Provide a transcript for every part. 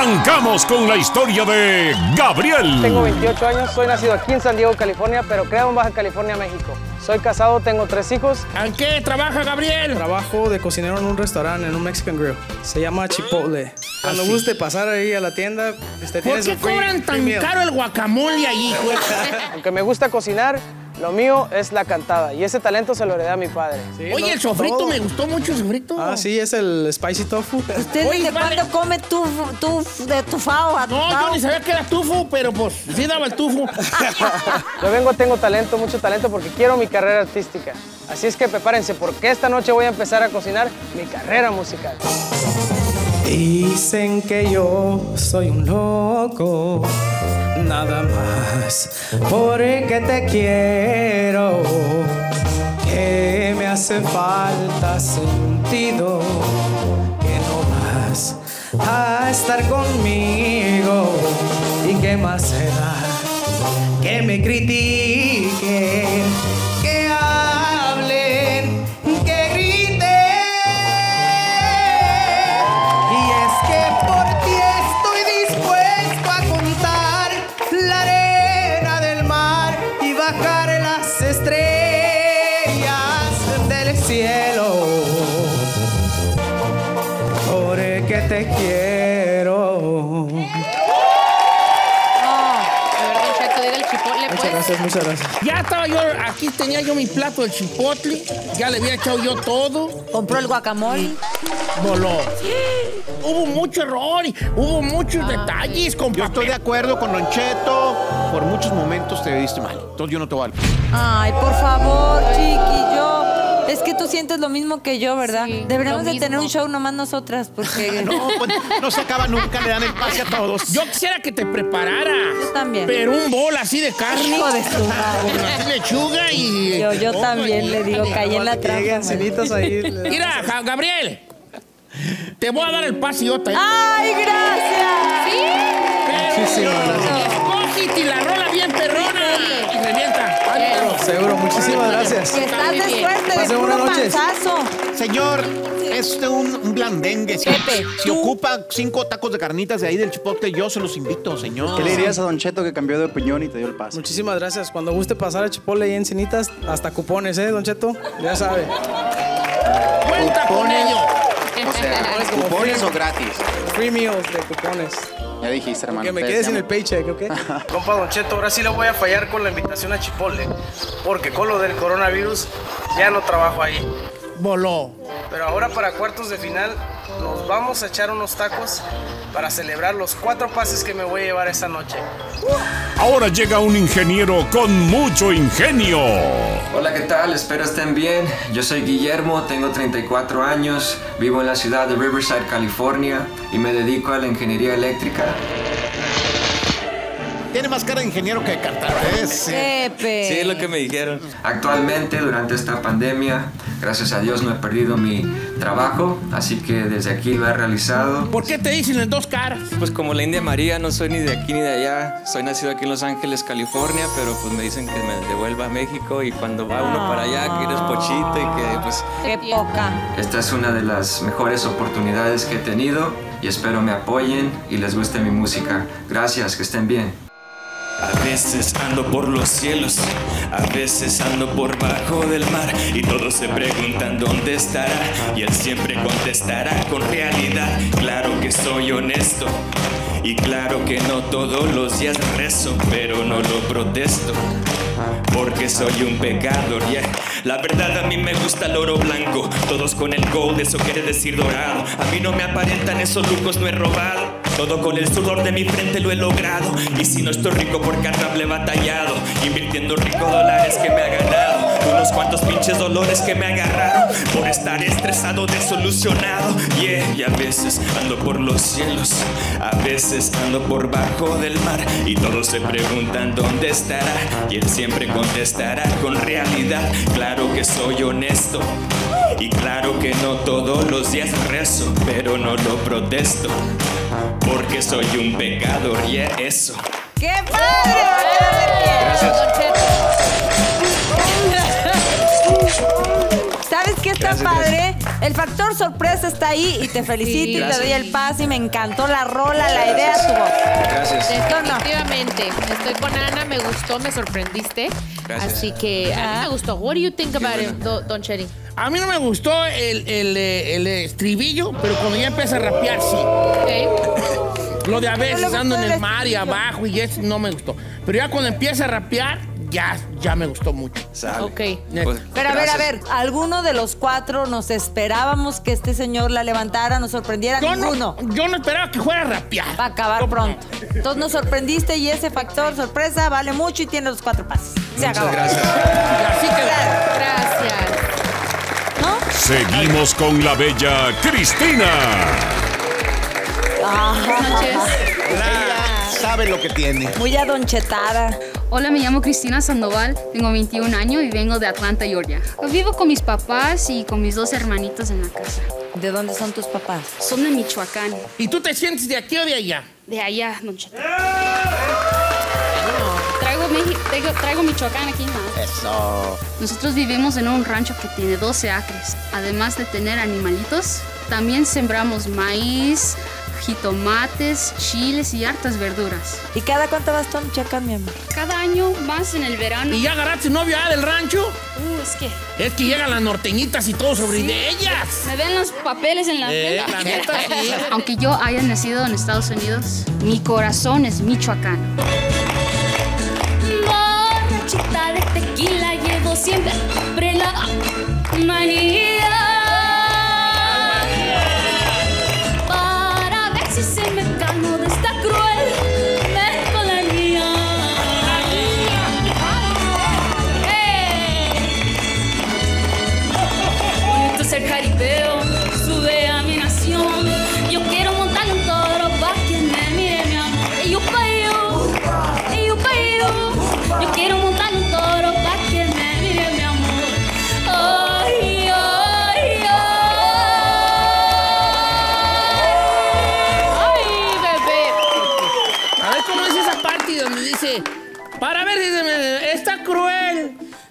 Arrancamos con la historia de Gabriel. Tengo 28 años, soy nacido aquí en San Diego, California, pero creado en Baja California, México. Soy casado, tengo 3 hijos. ¿En qué trabaja Gabriel? Trabajo de cocinero en un restaurante, en un Mexican Grill. Se llama Chipotle. Cuando guste pasar ahí a la tienda, usted tiene su... ¿Por qué cobran tan caro el guacamole ahí, güey? Aunque me gusta cocinar, lo mío es la cantada, y ese talento se lo heredé a mi padre. Sí, oye, el sofrito, todo. Me gustó mucho el sofrito. Ah, sí, es el spicy tofu. ¿Usted desde cuándo come tufo de tufao? No, yo ni sabía que era tufo, pero pues sí daba el tufo. Yo vengo, tengo talento, mucho talento, porque quiero mi carrera artística. Así es que prepárense, porque esta noche voy a empezar a cocinar mi carrera musical. Dicen que yo soy un loco, nada más porque te quiero, que me hace falta sentido, que no vas a estar conmigo, y que más se da que me critiquen, que hablen, que griten, y es que por ti estoy dispuesto a contar la arena del mar y bajar las estrellas del cielo, porque te quiero. Muchas gracias, muchas gracias. Ya estaba yo, aquí tenía yo mi plato del chipotle, ya le había echado yo todo. Compró el guacamole. Voló. Hubo mucho error, hubo muchos detalles. Yo estoy de acuerdo con Don Cheto, por muchos momentos te viste mal, entonces yo no te valgo. Ay, por favor, chiquillo. Es que tú sientes lo mismo que yo, ¿verdad? Sí, deberíamos de tener un show nomás nosotras, porque... No, pues, no se acaba nunca, le dan el pase a todos. Yo quisiera que te preparara. Yo también. Pero un bol así de carne. Hijo de su madre. Lechuga y... Yo también, y... le digo, caí en la trampa. Llegan ahí. Mira, Gabriel, te voy a dar el pase yo también. ¡Ay, gracias! ¿Sí? Muchísimas gracias. Escógete y la rola bien perrona. Y revienta. Seguro, muchísimas gracias. Que estás después de un panzazo. Señor, es un blandengue. Pepe, si ocupa 5 tacos de carnitas de ahí del chipotle, yo se los invito, señor. ¿Qué le dirías a Don Cheto que cambió de opinión y te dio el pase? Muchísimas gracias. Cuando guste pasar a Chipotle y Encinitas, hasta cupones, ¿eh, Don Cheto? Ya sabe. ¡Cuenta con ello! O sea, ¿cupones o gratis? Free meals de cupones. Ya dijiste, hermano. Que me quede sin el paycheck, ¿ok? Compa Don Cheto, ahora sí le voy a fallar con la invitación a Chipotle, porque con lo del coronavirus ya no trabajo ahí. Voló. Pero ahora para cuartos de final nos vamos a echar unos tacos para celebrar los 4 pases que me voy a llevar esta noche. Ahora llega un ingeniero con mucho ingenio. Hola, ¿qué tal? Espero estén bien. Yo soy Guillermo, tengo 34 años, vivo en la ciudad de Riverside, California, y me dedico a la ingeniería eléctrica. Tiene más cara de ingeniero que de cantarés. Pepe. Sí, es lo que me dijeron. Actualmente, durante esta pandemia, gracias a Dios no he perdido mi trabajo, así que desde aquí lo he realizado. ¿Por qué te dicen en 2 caras? Pues como la India María, no soy ni de aquí ni de allá. Soy nacido aquí en Los Ángeles, California, pero pues me dicen que me devuelva a México, y cuando va uno para allá, que eres pochito y que pues... ¡Qué poca! Esta es una de las mejores oportunidades que he tenido y espero me apoyen y les guste mi música. Gracias, que estén bien. A veces ando por los cielos, a veces ando por bajo del mar, y todos se preguntan dónde estará, y él siempre contestará con realidad. Claro que soy honesto, y claro que no todos los días rezo, pero no lo protesto, porque soy un pecador, yeah. La verdad, a mí me gusta el oro blanco, todos con el gold, eso quiere decir dorado. A mí no me aparentan esos lujos, no he robado. Todo con el sudor de mi frente lo he logrado. Y si no estoy rico por carnable he batallado, invirtiendo ricos dólares que me ha ganado, unos cuantos pinches dolores que me agarraron, por estar estresado, desolucionado, yeah. Y a veces ando por los cielos, a veces ando por bajo del mar, y todos se preguntan dónde estará, y él siempre contestará con realidad. Claro que soy honesto, y claro que no todos los días rezo, pero no lo protesto, porque soy un pecador, y yeah, eso. ¡Qué padre! Gracias. ¿Sabes qué está padre? El factor sorpresa está ahí y te felicito y te doy el pase y me encantó la rola, la idea, tu voz. Gracias. Definitivamente. Estoy con Ana, me gustó, me sorprendiste. Gracias. Así que a mí me gustó. What do you think about it, Don Cheto? A mí no me gustó el estribillo, pero cuando ya empieza a rapear, sí. Ok. Lo de a veces ando en el mar y abajo y eso no me gustó. Pero ya cuando empieza a rapear, ya me gustó mucho. Sale. Ok. Pues, pero a ver, alguno de los cuatro nos esperábamos que este señor la levantara, nos sorprendiera. Yo no esperaba que fuera a rapear. Va a acabar pronto. Entonces nos sorprendiste y ese factor sorpresa vale mucho y tiene los 4 pases. Se acabó. Gracias. Gracias. ¿No? Seguimos con la bella Cristina. Buenas noches. Sabe lo que tiene. Muy adonchetada. Hola, me llamo Cristina Sandoval, tengo 21 años y vengo de Atlanta, Georgia. Vivo con mis papás y con mis 2 hermanitos en la casa. ¿De dónde son tus papás? Son de Michoacán. ¿Y tú te sientes de aquí o de allá? De allá, Don Cheto. Traigo Michoacán aquí más. Eso. Nosotros vivimos en un rancho que tiene 12 acres. Además de tener animalitos, también sembramos maíz, jitomates, chiles y hartas verduras. ¿Y cada cuánto vas a Michoacán, mi amor? Cada año más en el verano. ¿Y ya agarraste novia del rancho? Es que llegan las norteñitas y todo sobre de ellas. Me ven los papeles en la neta. Aunque yo haya nacido en Estados Unidos, mi corazón es michoacano. Borrachita de tequila llevo siempre la manía.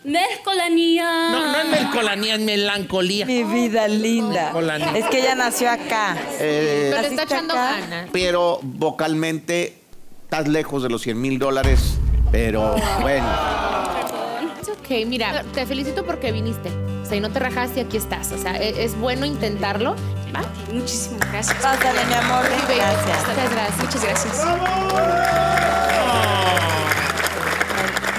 Mezcolanía. No es mezcolanía, es melancolía. Mi vida linda. Mezcolanía. Es que ella nació acá. Pero está echando ganas. Pero vocalmente estás lejos de los $100,000, pero bueno. Es ok, mira, te felicito porque viniste. O sea, y no te rajaste y aquí estás. O sea, es bueno intentarlo. ¿Va? Muchísimas gracias. Pásale, mi amor. Gracias. Muchas gracias. Muchas gracias.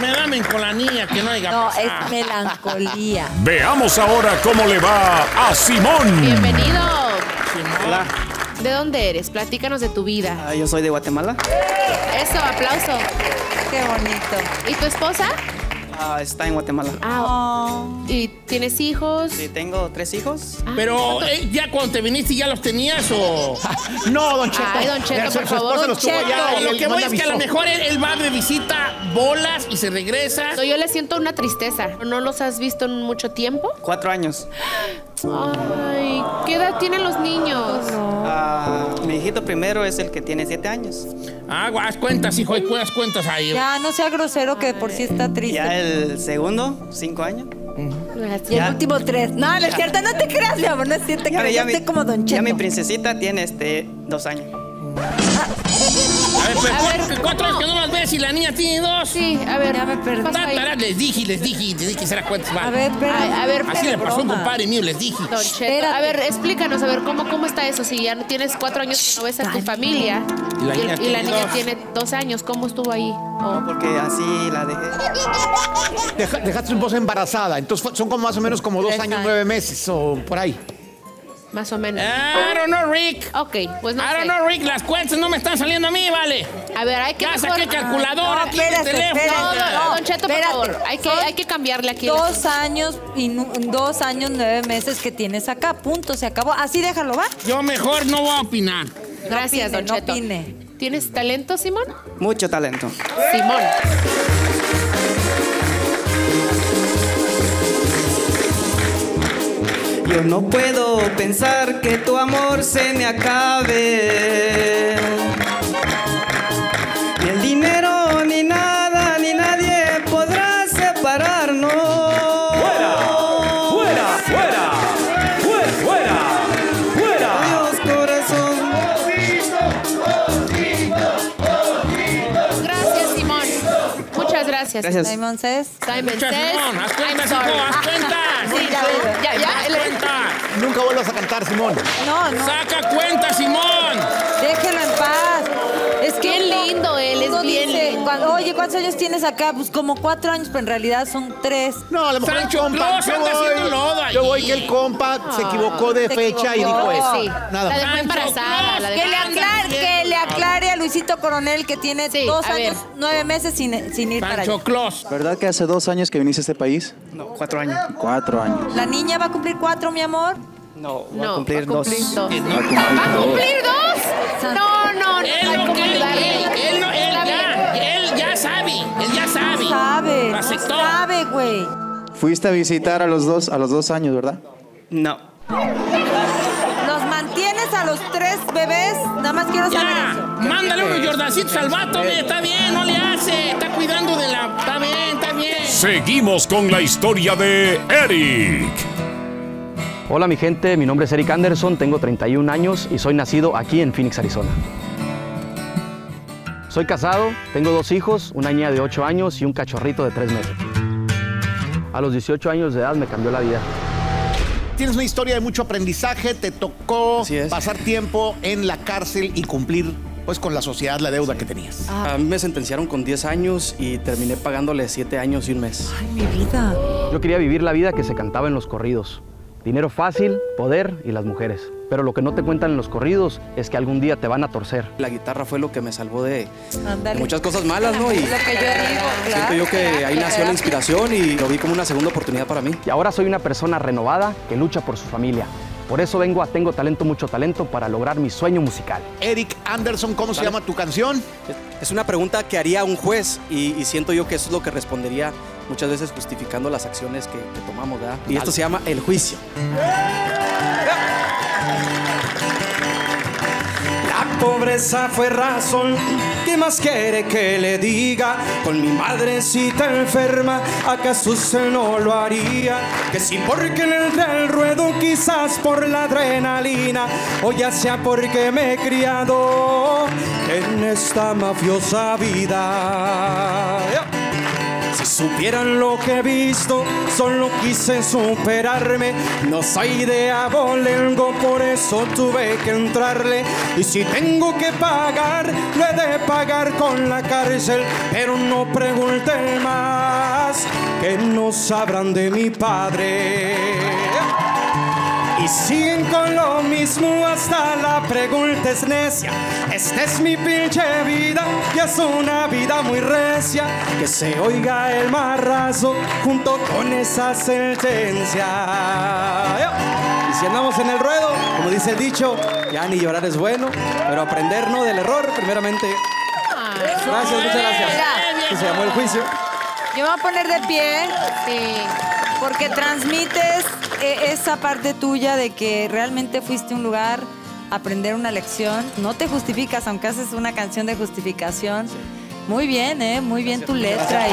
Me da melancolía, que no diga. No, es melancolía. Veamos ahora cómo le va a Simón. Bienvenido. Hola. ¿De dónde eres? Platícanos de tu vida. Yo soy de Guatemala. Eso, aplauso. Qué bonito. ¿Y tu esposa? Está en Guatemala. ¿Y tienes hijos? Sí, tengo 3 hijos. Pero ya cuando te viniste ya los tenías o... No, Don Cheto. Ay, Don Cheto, por favor. Don Cheto. Lo que voy es que a lo mejor él va de visita, bolas y se regresa. Yo le siento una tristeza. ¿No los has visto en mucho tiempo? 4 años. Ay, ¿qué edad tienen los niños? Mi hijito primero es el que tiene 7 años. Haz cuentas, hijo, y puedas cuentas ahí. Ya, no sea grosero, que por sí está triste. Ya el segundo, 5 años. Y el último 3. No, no es cierto, no te creas, mi amor, no es cierto. Créate como Don Cheto. Ya mi princesita tiene 2 años. A ver, 4 años que no las ves y la niña tiene 2. Sí, a ver, ya me perdí. Les dije que será cuántos van. A ver, así le pasó a un compadre mío, les dije. Don Cheto, a ver, explícanos, a ver, ¿cómo está eso? Si ya tienes 4 años que no ves a tu familia y la niña tiene 2 años, ¿cómo estuvo ahí? No, porque así la dejé. Dejaste un poco embarazada, entonces son como más o menos como 2 años, 9 meses o por ahí. Más o menos. I don't know, Rick. Ok, pues no sé. I don't know, Rick. Las cuentas no me están saliendo a mí, vale. A ver, hay que... Ya saqué calculadora, aquí el teléfono. No, Don Cheto, por favor. Hay que cambiarle aquí. 2 años, 9 meses que tienes acá. Punto, se acabó. Así déjalo, ¿va? Yo mejor no voy a opinar. Gracias, Don Cheto. No opine. ¿Tienes talento, Simón? Mucho talento. Simón. Yo no puedo pensar que tu amor se me acabe. Ni el dinero, ni nada, ni nadie podrá separarnos. ¡Fuera! ¡Fuera! ¡Fuera! ¡Fuera! ¡Fuera! Gracias. Gracias. Simón Cés. Simón Cés. ¡Haz cuenta, Simón! ¡Haz cuenta! Sí, ya. Cuenta. Nunca vuelvas a cantar, Simón. No, no. ¡Saca cuenta, Simón! Déjelo en paz. Es que qué lindo él, es bien lindo. Cuando, oye, ¿cuántos años tienes acá? Pues como 4 años, pero en realidad son 3. No, a lo mejor Sancho el compa. Yo voy que el compa se equivocó de fecha y dijo eso. Sí. Nada. La dejó embarazada. La dejó que le aclare a Luisito Coronel que tiene 2 años, 9 meses sin ir para allá. ¿Verdad que hace 2 años que viniste a este país? No, 4 años. 4 años. ¿La niña va a cumplir 4, mi amor? No, va a cumplir dos. ¿Va a cumplir 2? No. Él ya sabe. Aceptó. Sabe, güey. Fuiste a visitar a los dos años, ¿verdad? No. ¿Los mantienes a los 3 bebés? Nada más quiero saber eso. Mándale unos Jordancitos al vato, está bien, no le hace. Está cuidando de la... Está bien. Seguimos con la historia de Eric. Hola mi gente, mi nombre es Eric Anderson, tengo 31 años y soy nacido aquí en Phoenix, Arizona. Soy casado, tengo 2 hijos, una niña de 8 años y un cachorrito de 3 meses. A los 18 años de edad me cambió la vida. Tienes una historia de mucho aprendizaje, te tocó pasar tiempo en la cárcel y cumplir pues con la sociedad la deuda que tenías. A mí me sentenciaron con 10 años y terminé pagándole 7 años y un mes. ¡Ay, mi vida! Yo quería vivir la vida que se cantaba en los corridos. Dinero fácil, poder y las mujeres. Pero lo que no te cuentan en los corridos es que algún día te van a torcer. La guitarra fue lo que me salvó de muchas cosas malas, ¿no? Y lo que yo digo, claro. Siento yo que ahí nació la inspiración y lo vi como una segunda oportunidad para mí. Y ahora soy una persona renovada que lucha por su familia. Por eso vengo a Tengo Talento Mucho Talento para lograr mi sueño musical. Eric Anderson, ¿cómo se llama tu canción? Es una pregunta que haría un juez y siento yo que eso es lo que respondería muchas veces justificando las acciones que tomamos, ¿verdad? Y esto se llama El Juicio. La pobreza fue razón, ¿qué más quiere que le diga? Con mi madrecita enferma, ¿acaso se no lo haría? Que si porque le entré al ruedo, quizás por la adrenalina, o ya sea porque me he criado en esta mafiosa vida. Si supieran lo que he visto, solo quise superarme. No soy de abolengo, por eso tuve que entrarle. Y si tengo que pagar, lo he de pagar con la cárcel. Pero no pregunten más, que no sabrán de mi padre. Y siguen con lo mismo hasta la pregunta es necia. Esta es mi pinche vida y es una vida muy recia. Que se oiga el marrazo junto con esa sentencia. Y si andamos en el ruedo, como dice el dicho, ya ni llorar es bueno, pero aprender no del error primeramente. Gracias, muchas gracias. Y se llamó El Juicio. Yo me voy a poner de pie. Sí. Porque transmites esa parte tuya de que realmente fuiste a un lugar a aprender una lección. No te justificas, aunque haces una canción de justificación. Sí. Muy bien, ¿eh? Muy bien tu letra.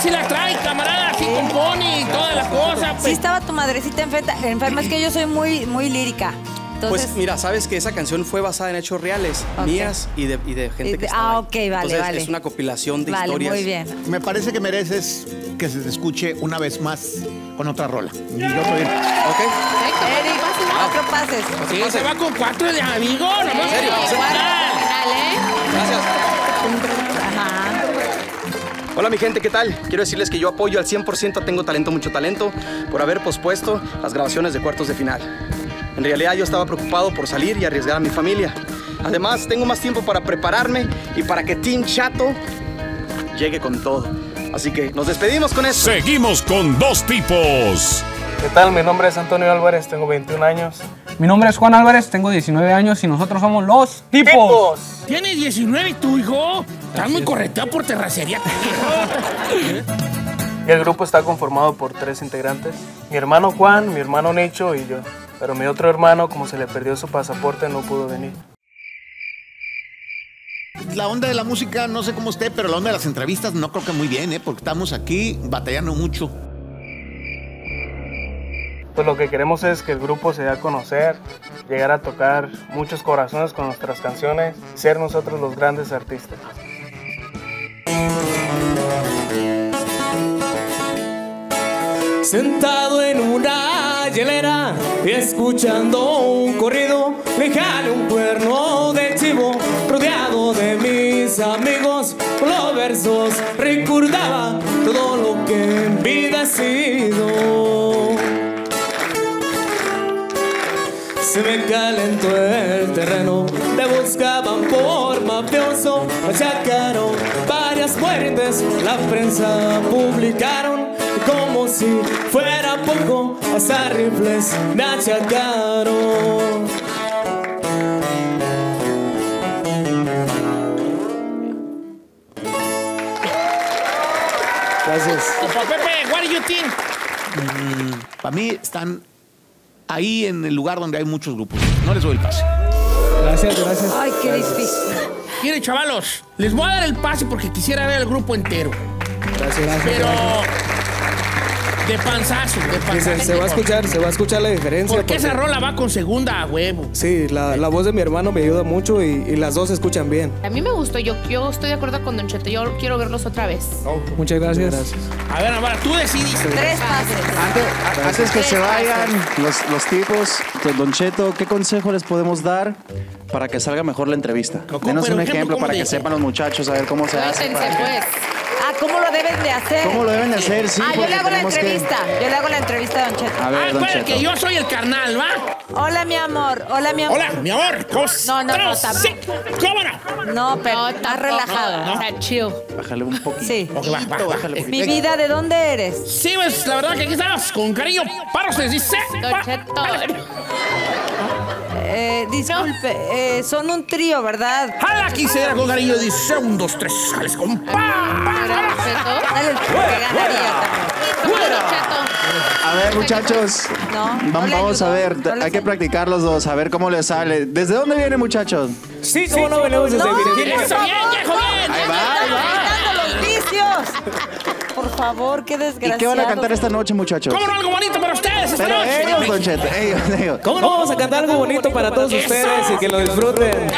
Sí, la trae, camarada. Sí compone y todas las cosas. Pues. Sí estaba tu madrecita enferma. Es que yo soy muy lírica. Entonces... Pues mira, sabes que esa canción fue basada en hechos reales, mías y de gente que estaba ahí. Entonces, es una compilación de historias. Muy bien. Me parece que mereces que se te escuche una vez más con otra rola. Yeah. Yo estoy bien. ¿Ok? Eric, pases. Sí, se va con 4 de amigo. ¿En serio? Gracias. Hola mi gente, ¿qué tal? Quiero decirles que yo apoyo al 100% a Tengo Talento Mucho Talento por haber pospuesto las grabaciones de cuartos de final. En realidad yo estaba preocupado por salir y arriesgar a mi familia. Además, tengo más tiempo para prepararme y para que Team Chato llegue con todo. Así que nos despedimos con esto. Seguimos con Dos Tipos. ¿Qué tal? Mi nombre es Antonio Álvarez, tengo 21 años. Mi nombre es Juan Álvarez, tengo 19 años y nosotros somos Los Tipos. ¿Tienes 19 y tu hijo? Estás muy correteado por terracería. El grupo está conformado por 3 integrantes. Mi hermano Juan, mi hermano Necho y yo. Pero mi otro hermano, como se le perdió su pasaporte, no pudo venir. La onda de la música, no sé cómo esté, pero la onda de las entrevistas no creo que muy bien, porque estamos aquí batallando mucho. Pues lo que queremos es que el grupo se dé a conocer, llegar a tocar muchos corazones con nuestras canciones, ser nosotros los grandes artistas. Sentado en una hielera y escuchando un corrido, le jale un cuerno de chivo, rodeado de mis amigos. Con los versos recordaba todo lo que en vida he sido. Se me calentó el terreno, te buscaban por mafioso, machacaron varias muertes, la prensa publicaron, y como si fuera poco, hasta rifles me achacaron. Gracias. Pepe, what do you think? Para mí están ahí en el lugar donde hay muchos grupos. No les doy el pase. Gracias, gracias. Ay, qué difícil. Miren, chavalos, les voy a dar el pase porque quisiera ver el grupo entero. Gracias, gracias. Pero de panzazo, de panzazo. Se va a escuchar la diferencia. Porque esa rola va con segunda a huevo. Sí, la voz de mi hermano me ayuda mucho y las dos se escuchan bien. A mí me gustó, yo estoy de acuerdo con Don Cheto, yo quiero verlos otra vez. Oh, muchas gracias. Gracias. A ver, ahora tú decidiste. Tres pases. Antes que se vayan los tipos, Don Cheto, ¿qué consejo les podemos dar para que salga mejor la entrevista? Denos un ejemplo para que sepan los muchachos, a ver cómo se hace. Ah, ¿cómo lo deben de hacer? ¿Cómo lo deben de hacer? Sí, yo le hago la entrevista. Yo le hago la entrevista a Don Cheto. A ver, Don Cheto. Que yo soy el carnal, ¿va? Hola, mi amor. Hola, mi amor. Hola, mi amor. No, también. ¡Cámara! No, pero estás relajada. Está chill. Bájale un poquito. Sí. Bájale un poquito. Mi vida, ¿de dónde eres? Sí, pues, la verdad que aquí estamos con cariño. Para ustedes, dice. Don Cheto. Disculpe, son un trío, ¿verdad? ¡Hala, quisiera con cariño! Dice, 1, 2, 3, sales, compa. A ver, muchachos, vamos a ver, hay que practicar los dos, a ver cómo les sale. ¿Desde dónde vienen, muchachos? Sí, ¿cómo no venimos desde Virginia? ¡Eso, bien, viejo, bien! ¡Ahí va, ahí va! ¡Están los vicios! Por favor, qué desgraciado. ¿Y qué van a cantar esta noche, muchachos? ¿Cómo no algo bonito para ustedes esta noche? Pero ellos, Don Cheto, ellos. ¿Cómo no vamos a cantar algo bonito para todos ustedes y que lo disfruten?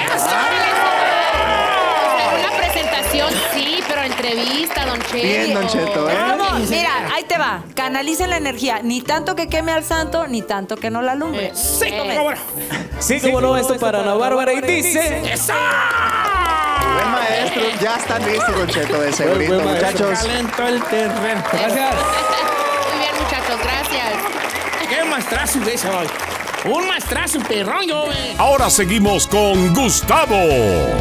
Sí, pero entrevista, Don Cheto. Bien, Don Cheto, ¿eh? Vamos, mira, ahí te va. Canalicen la energía. Ni tanto que queme al santo, ni tanto que no la alumbre. Sí, como no. Sí, como no, esto para Ana Bárbara y dice... ¡Eso! Buen maestro, ya están listos, Don Cheto, de segurito, muchachos. Calentó el terreno. Gracias. Muy bien, muchachos, gracias. Qué maestrazo de ese hoy. Un maestrazo, perrón, yo. Ahora seguimos con Gustavo.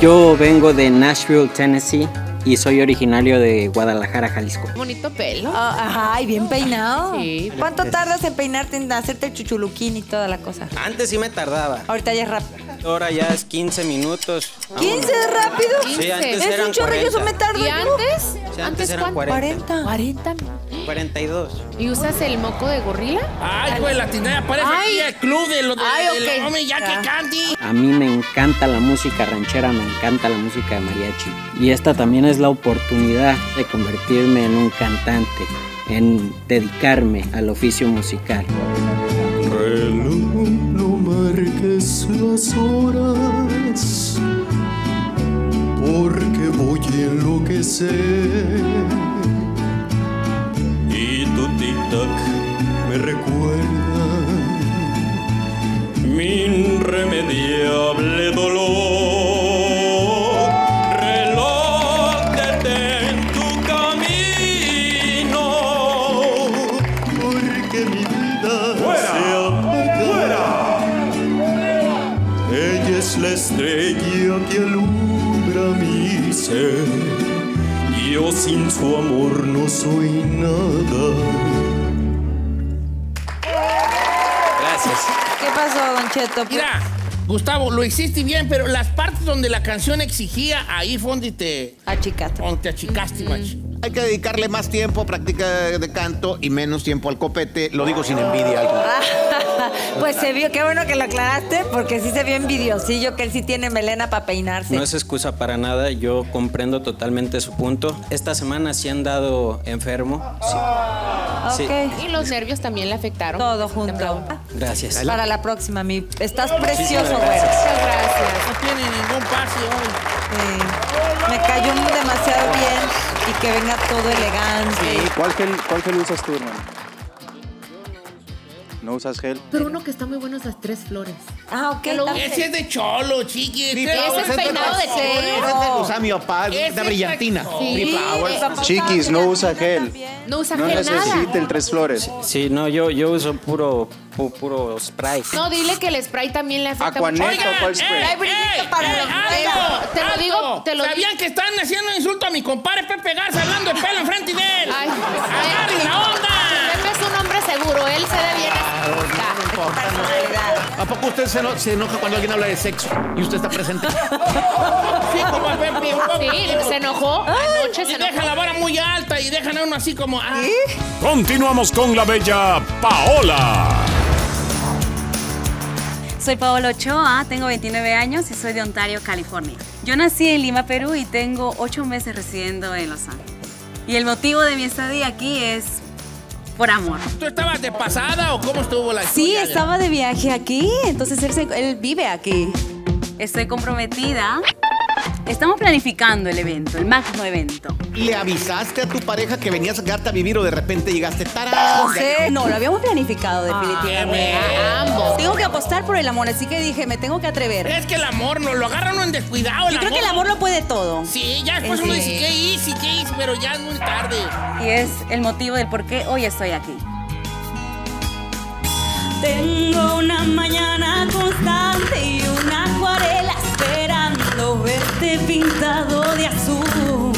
Yo vengo de Nashville, Tennessee, y soy originario de Guadalajara, Jalisco. Bonito pelo. Ajá, y bien peinado. Sí. ¿Cuánto tardas en peinarte, en hacerte el chuchuluquín y toda la cosa? Antes sí me tardaba. Ahorita ya es rápido. Ahora ya es 15 minutos. ¿15 es rápido? Sí, antes eran 40. Es un chorro, yo me tardo. ¿Y antes? Sí, antes eran 40. 40. 42. ¿Y usas el moco de gorila? Ay, güey, la tinaja parece aquí el club de los... Ay, ok. Hombre, ya que canti. A mí me encanta la música ranchera, me encanta la música de mariachi. Y esta también es la oportunidad de convertirme en un cantante, en dedicarme al oficio musical. Reloj, no marques las horas, porque voy a enloquecer. Y tu tic-tac me recuerda mi irremediable dolor. Reloj, detén tu camino, porque mi vida se apagará. Ella es la estrella que alumbra mi ser. Yo sin su amor no soy nada. Gracias. ¿Qué pasó, Don Cheto? Mira, Gustavo, lo hiciste bien, pero las partes donde la canción exigía, ahí fue donde te achicaste. Hay que dedicarle más tiempo a práctica de canto y menos tiempo al copete. Lo digo sin envidia. Pues se vio, qué bueno que lo aclaraste, porque sí se vio envidiosillo, que él sí tiene melena para peinarse. No es excusa para nada, yo comprendo totalmente su punto. Esta semana sí han dado enfermo. Sí. Okay. Sí. Y los nervios también le afectaron. Todo junto. Gracias. Para la próxima, mi... Estás precioso, güey. Muchas gracias. No tiene ningún pase hoy. Sí. Me cayó demasiado bien. Y que venga todo elegante. Sí. ¿Cuál gel usas tú, hermano? No usas gel. Pero uno que está muy bueno es las tres flores. Ah, ok. Ese es de cholo, chiqui. Ese es el peinado de cholo. Usa mi papá, de brillantina. Chiquis, no usa gel. No usa gel nada. No necesita el tres flores. Sí, no, yo uso puro spray. No, dile que el spray también le afecta mucho. Aquaneto, ¿cuál spray? Te lo digo. ¿Sabían que están haciendo insulto a mi compadre Pepe Garza hablando de pelo enfrente de él? ¡Agarren la onda! Pepe es un hombre seguro, él se da bien a su ¿A poco usted se enoja cuando alguien habla de sexo y usted está presente? Sí, como a Pepe. Sí, se enojó anoche. Y se deja la vara muy alta y dejan a uno así como... Continuamos con la bella Paola. Soy Paola Ochoa, tengo 29 años y soy de Ontario, California. Yo nací en Lima, Perú y tengo 8 meses residiendo en Los Ángeles. Y el motivo de mi estadía aquí es por amor. ¿Tú estabas de pasada o cómo estuvo la historia? Sí, estaba de viaje aquí, entonces él vive aquí. Estoy comprometida. Estamos planificando el evento, el magno evento. ¿Le avisaste a tu pareja que venías a vivir o de repente llegaste tarde? José, no, lo habíamos planificado definitivamente. Ambos. Tengo que apostar por el amor, así que dije, me tengo que atrever. Es que el amor no lo agarran en descuidado. Yo creo que el amor lo puede todo. Sí, ya después uno dice, ¿qué hice? Pero ya es muy tarde. Y es el motivo del por qué hoy estoy aquí. Tengo una mañana constante y una acuarela esperando verte pintado de azul.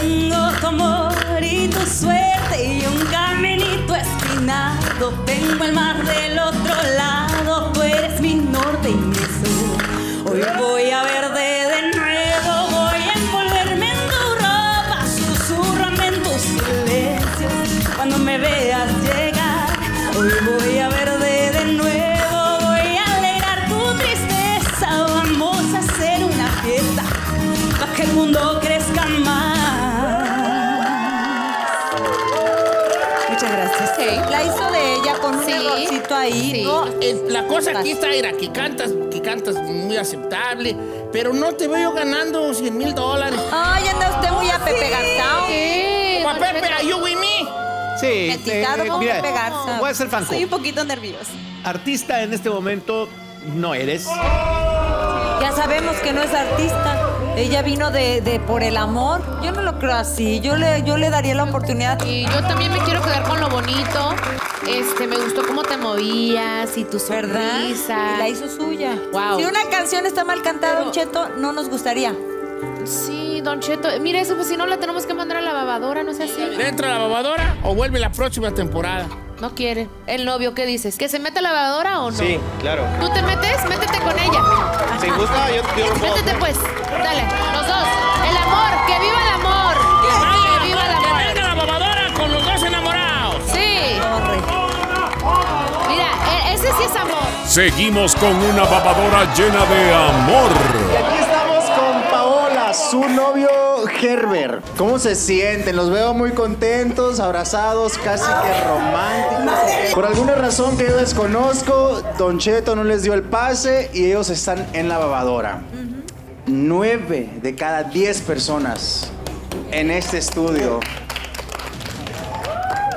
Tengo tu amor y tu suerte y un caminito espinado. Tengo el mar del otro lado, tú eres mi norte y mi sur. Hoy voy a verte de nuevo, voy a envolverme en tu ropa, susurrame en tus silencios cuando me veas llegar. Hoy voy a verte de nuevo, voy a alegrar tu tristeza. Vamos a hacer una fiesta para que el mundo crezca más. Muchas gracias. Sí. La hizo de ella con un errorcito ahí. Sí. No, la cosa aquí está, era que cantas muy aceptable, pero no te veo ganando $100,000. Ay, anda usted muy a Pepe Garza. Sí. Como a Pepe, are you with me? Sí, mira, voy a ser franco. Estoy un poquito nervioso. Artista en este momento no eres. Ya sabemos que no es artista. Ella vino de por el amor. Yo no lo creo así. Yo le daría la oportunidad. Y yo también me quiero quedar con lo bonito. Me gustó cómo te movías y tu sonrisa. Y la hizo suya. Wow. Si una canción está mal cantada, Don Cheto, no nos gustaría. Sí, Don Cheto. Mira, eso, pues si no la tenemos que mandar a la babadora, no sé así. ¿Entra a la babadora o vuelve la próxima temporada? No quiere. El novio, ¿qué dices? ¿Que se meta a la babadora o no? Sí, claro. ¿Tú te metes? Métete con ella. Si gusta, yo lo puedo. Métete, pues. Dale, los dos. El amor, que viva el amor. Que viva el amor. Que venga la babadora con los dos enamorados. Sí. Mira, ese sí es amor. Seguimos con una babadora llena de amor. Y aquí estamos con Paola, su novio Herbert. ¿Cómo se sienten? Los veo muy contentos, abrazados, casi que románticos. Por alguna razón que yo desconozco, Don Cheto no les dio el pase y ellos están en la babadora. 9 de cada 10 personas en este estudio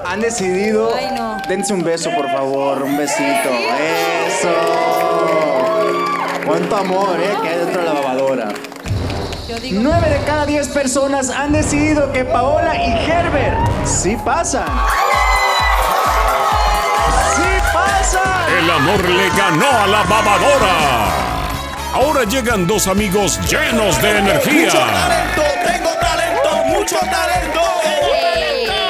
han decidido... Ay, no. Dense un beso, por favor, un besito. ¡Eso! ¡Cuánto amor, que hay dentro de la babadora! 9 de cada 10 personas han decidido que Paola y Herbert sí pasan. ¡Sí pasan! El amor le ganó a la babadora. Ahora llegan dos amigos llenos de energía. Mucho talento, tengo talento, mucho talento.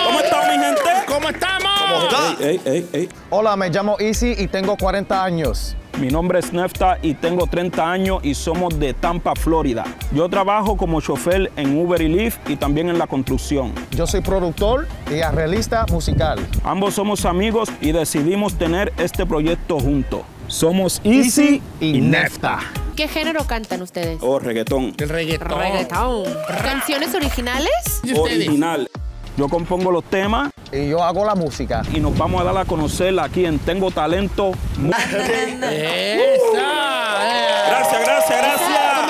¿Cómo está mi gente? ¿Cómo estamos? ¿Cómo está? Hola, me llamo Easy y tengo 40 años. Mi nombre es Nefta y tengo 30 años y somos de Tampa, Florida. Yo trabajo como chofer en Uber y Lyft y también en la construcción. Yo soy productor y arreglista musical. Ambos somos amigos y decidimos tener este proyecto juntos. Somos Easy y Nefta. ¿Qué género cantan ustedes? Oh, reggaetón. El reggaetón. Reggaetón. ¿Canciones originales? Original. Yo compongo los temas. Y yo hago la música. Y nos vamos a dar a conocer aquí en Tengo Talento. ¡Esa! Gracias, gracias, gracias.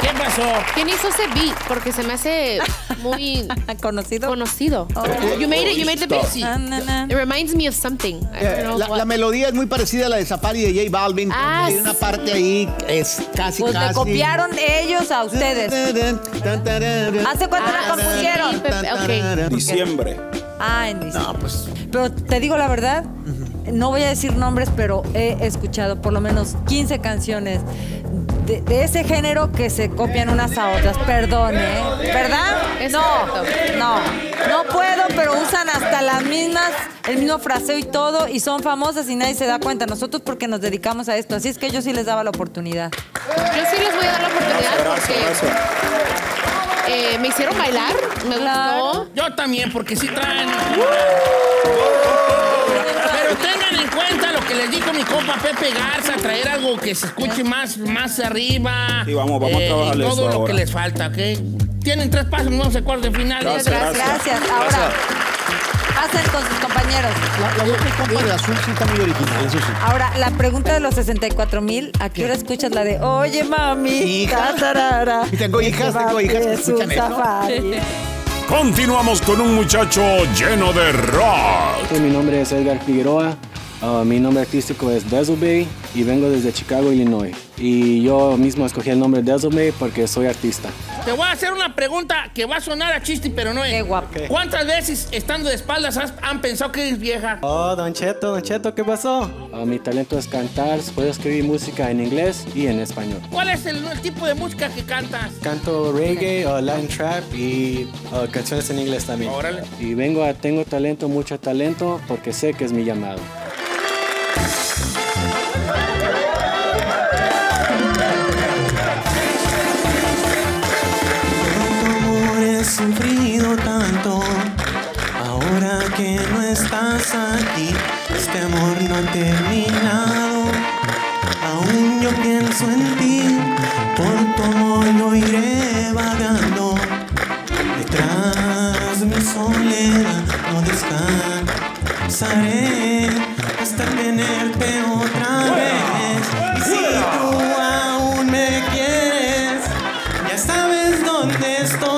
¿Qué pasó? aplauso. ¿Quién hizo ese beat? Porque se me hace muy conocido. Oh. You made the beat. It reminds me of something. La melodía es muy parecida a la de Zapari de J Balvin. Ah, tiene una parte ahí es casi pues casi. Pues copiaron ellos a ustedes. ¿Hace cuánto la compusieron? Okay. Diciembre. Ah, en diciembre. No, pues. Pero te digo la verdad. No voy a decir nombres, pero he escuchado por lo menos 15 canciones de ese género que se copian unas a otras. Perdón, ¿eh? ¿Verdad? No puedo, pero usan hasta las mismas, el mismo fraseo y todo, y son famosas y nadie se da cuenta. Nosotros porque nos dedicamos a esto, así es que yo sí les daba la oportunidad. Yo sí les voy a dar la oportunidad porque me hicieron bailar, me gustó. Yo también, porque sí traen... Pero tengan en cuenta lo que les dijo mi compa Pepe Garza, traer algo que se escuche más arriba. Sí, vamos a trabajar todo eso lo ahora. Que les falta, ¿ok? Tienen 3 pasos, no se acuerden de final. Gracias. Ahora, pasen con sus compañeros. La de azul sí está muy original, eso sí. Ahora, la pregunta de los 64,000, ¿a qué hora escuchas la de oye, mami? Hija. Tengo hijas. Escuchan eso. Continuamos con un muchacho lleno de rock. Mi nombre es Edgar Figueroa, mi nombre artístico es Dezel Bay y vengo desde Chicago, Illinois. Y yo mismo escogí el nombre Dezel Bay porque soy artista. Te voy a hacer una pregunta que va a sonar a chiste, pero no es. Qué guapo. ¿Cuántas veces estando de espaldas han pensado que eres vieja? Oh, Don Cheto, ¿qué pasó? Mi talento es cantar, puedo escribir música en inglés y en español. ¿Cuál es el tipo de música que cantas? Canto reggae, Latin trap y canciones en inglés también. Órale. Y vengo a Tengo Talento, Mucho Talento, porque sé que es mi llamado. Sufrido tanto, ahora que no estás aquí, este amor no ha terminado, aún yo pienso en ti, por tu amor yo iré vagando, detrás de mi soledad no descansaré, hasta tenerte otra vez, y si tú aún me quieres, ya sabes dónde estoy.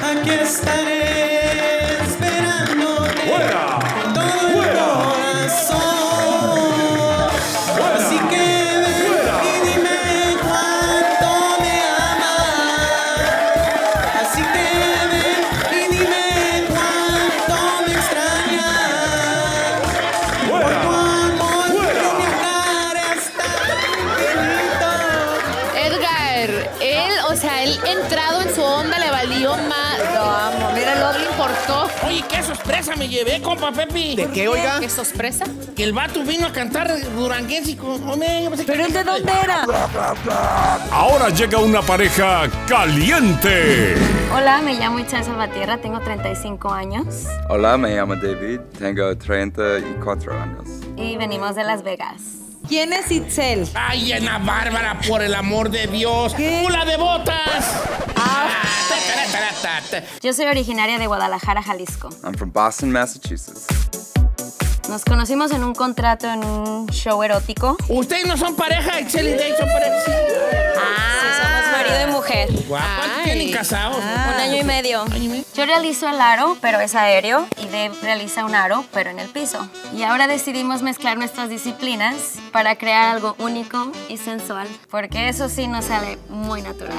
Aquí estaré esperándote con todo el corazón. Así que ven y dime cuánto me amas. Así que ven y dime cuánto me extrañas. Por tu amor mi está infinito. Edgar, él entrado en su onda le valió más. Oye, qué sorpresa me llevé, compa Pepe. ¿De qué, oiga? ¿Qué sorpresa? Que el vato vino a cantar duranguense con... ¿Pero él de dónde era? Ahora llega una pareja caliente. Hola, me llamo Chaza Salvatierra, tengo 35 años. Hola, me llamo David, tengo 34 años. Y venimos de Las Vegas. ¿Quién es Itzel? Ay, Ana Bárbara, por el amor de Dios. ¡Mula de botas! Yo soy originaria de Guadalajara, Jalisco. I'm from Boston, Massachusetts. Nos conocimos en un contrato en un show erótico. ¿Ustedes no son pareja? Itzel y Dave son pareja. Sí, somos marido y mujer. ¿Cuántos tienen casados? 1 año y medio. Yo realizo el aro, pero es aéreo, y Dave realiza un aro, pero en el piso. Y ahora decidimos mezclar nuestras disciplinas para crear algo único y sensual, porque eso sí nos sale muy natural.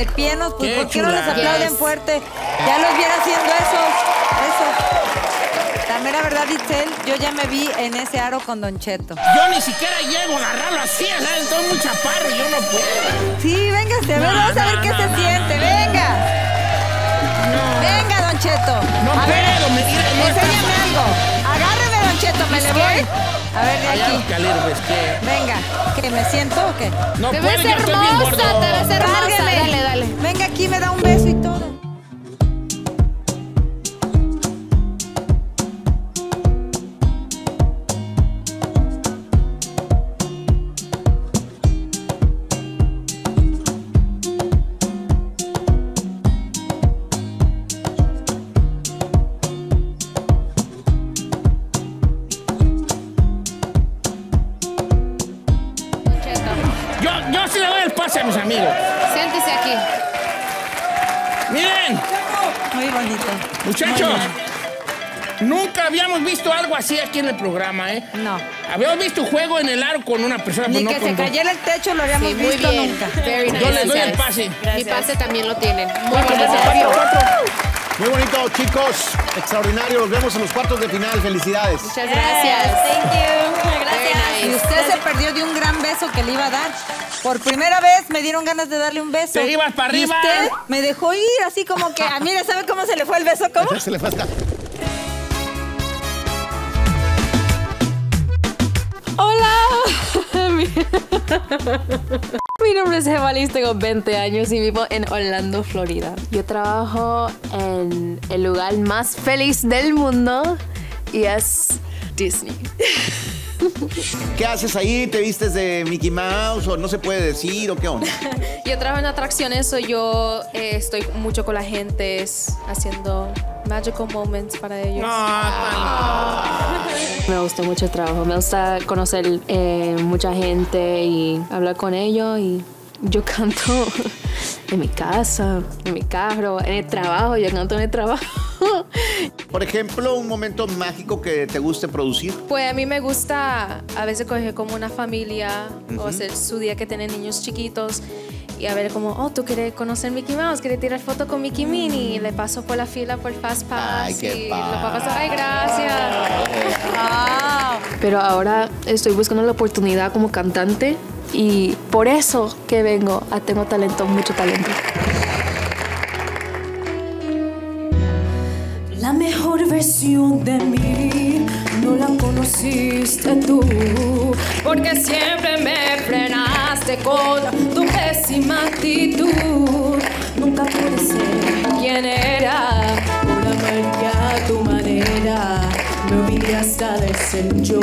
de piernas, pues ¿por qué no les aplauden fuerte? Ya los viera haciendo eso. La mera verdad, Itzel, yo ya me vi en ese aro con Don Cheto. Yo ni siquiera llego a agarrarlo así, ¿sabes? Estoy muy chaparro y yo no puedo. Sí, véngase, vamos a ver qué se siente, venga. No. Venga, Don Cheto. No puedo, me tira. Enséñame algo. Agárreme, Don Cheto, me le voy. A ver, de aquí. Venga, ¿qué? ¿Me siento o qué? No, te ves hermosa, te ves hermosa. Dale, dale. Venga aquí, me da un beso y todo. Muchachos, nunca habíamos visto algo así aquí en el programa, ¿eh? No. Habíamos visto juego en el aro con una persona. Ni que se cayera el techo lo habíamos visto nunca. Yo les doy el pase. Mi pase también lo tienen. Muy bonito. Muy bonito, chicos. Extraordinario. Nos vemos en los cuartos de final. Felicidades. Muchas gracias. Thank you. Gracias. Y usted se perdió de un gran beso que le iba a dar. Por primera vez me dieron ganas de darle un beso. Te ibas para arriba. Y usted me dejó ir así como que... Mira, ¿sabe cómo se le fue el beso? ¿Cómo? Se le fue hasta... ¡Hola! Mi nombre es Evalis, tengo 20 años y vivo en Orlando, Florida. Yo trabajo en el lugar más feliz del mundo y es Disney. ¿Qué haces ahí? ¿Te vistes de Mickey Mouse o no se puede decir o qué onda? Yo trabajo en atracciones, yo estoy mucho con la gente haciendo magical moments para ellos. Me gustó mucho el trabajo, me gusta conocer mucha gente y hablar con ellos y yo canto en mi casa, en mi carro, en el trabajo, yo canto en el trabajo. Por ejemplo, un momento mágico que te guste producir. Pues a mí me gusta a veces coger como una familia o hacer su día que tienen niños chiquitos y a ver como, oh, tú quieres conocer Mickey Mouse, quieres tirar foto con Mickey Minnie, y le paso por la fila por Fast Pass. Ay, qué y lo papas, ay, gracias. Wow. Pero ahora estoy buscando la oportunidad como cantante y por eso que vengo a Tengo Talento, Mucho Talento. La mejor versión de mí no la conociste tú, porque siempre me frenaste con tu pésima actitud. Nunca pude ser quien era, por amarte a tu manera, no vine hasta de ser yo.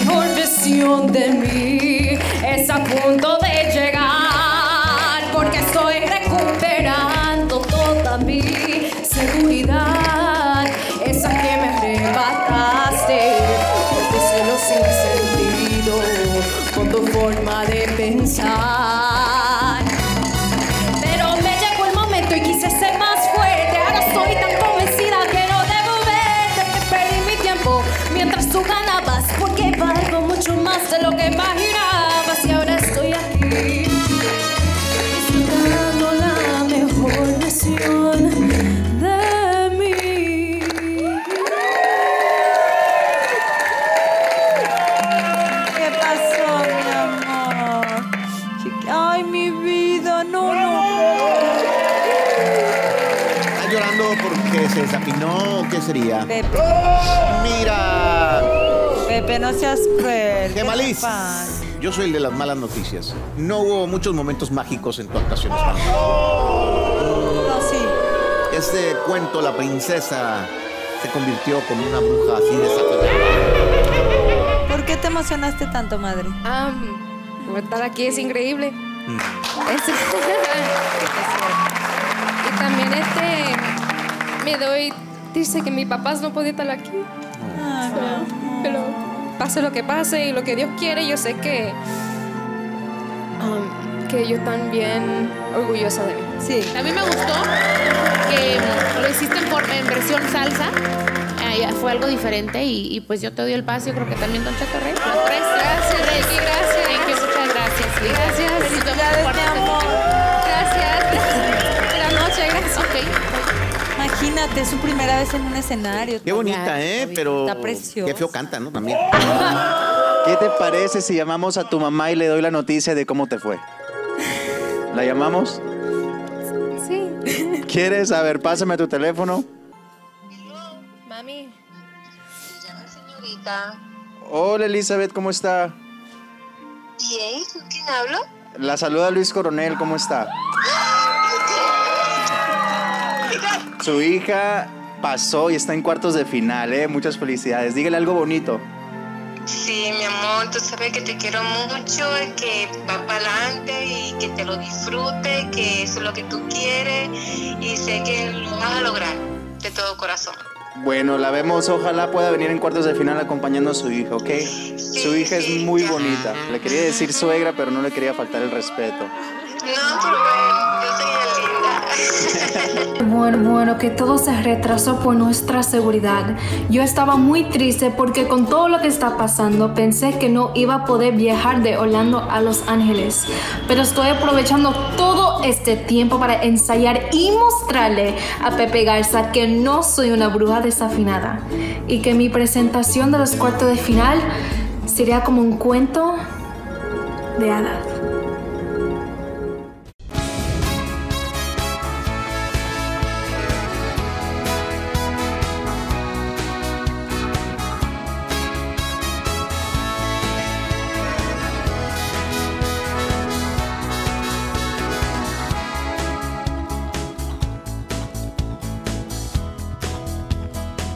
La mejor versión de mí es a punto de llegar, porque soy recuperando toda mi seguridad, esa que me arrebataste, porque celo sin sentido, con tu forma de pensar. Pero me llegó el momento y quise ser más fuerte, ahora estoy tan convencida que no debo verte, que perdí mi tiempo mientras tú ganabas, porque valgo mucho más de lo que imaginabas y ahora estoy aquí. De mí. ¿Qué pasó, mi amor? Ay, mi vida, no. ¿Estás llorando porque se desapinó o qué sería? Pepe. Mira. Pepe, no seas cruel. ¡Qué maliz! Yo soy el de las malas noticias. No hubo muchos momentos mágicos en tu actuación. Este cuento, la princesa se convirtió como una bruja así desatada. ¿Por qué te emocionaste tanto, madre? Estar aquí es increíble. Y también me doy... Dice que mis papás no podían estar aquí. Pero pase lo que pase y lo que Dios quiere, yo sé que ellos están bien orgullosos de mí. Sí. A mí me gustó que lo hiciste en versión salsa. Fue algo diferente y pues yo te doy el paso. Yo creo que también Don Cheto Rey. Gracias, Rey. Gracias. Muchas gracias. Gracias. Felicidades, mi amor. Gracias. Buenas noches, gracias. Okay. Imagínate, es su primera vez en un escenario. Qué bonita, ¿eh? Pero está preciosa. Qué feo canta, ¿no? También. ¿Qué te parece si llamamos a tu mamá y le doy la noticia de cómo te fue? ¿La llamamos? Sí. ¿Quieres? A ver, pásame tu teléfono. Hello, mami. Me llama señorita. Hola, Elizabeth, ¿cómo está? Bien, ¿con quién hablo? La saluda Luis Coronel, ¿cómo está? Su hija pasó y está en cuartos de final, ¿eh? Muchas felicidades. Dígale algo bonito. Sí, mi amor, tú sabes que te quiero mucho, que va para adelante y que te lo disfrute, que eso es lo que tú quieres y sé que lo vas a lograr de todo corazón. Bueno, la vemos, ojalá pueda venir en cuartos de final acompañando a su hija, ¿ok? Sí, su hija sí, es muy bonita. Le quería decir suegra, pero no le quería faltar el respeto. No, pero yo soy la linda. Bueno, que todo se retrasó por nuestra seguridad. Yo estaba muy triste porque con todo lo que está pasando pensé que no iba a poder viajar de Orlando a Los Ángeles. Pero estoy aprovechando todo este tiempo para ensayar y mostrarle a Pepe Garza que no soy una bruja desafinada. Y que mi presentación de los cuartos de final sería como un cuento de hadas.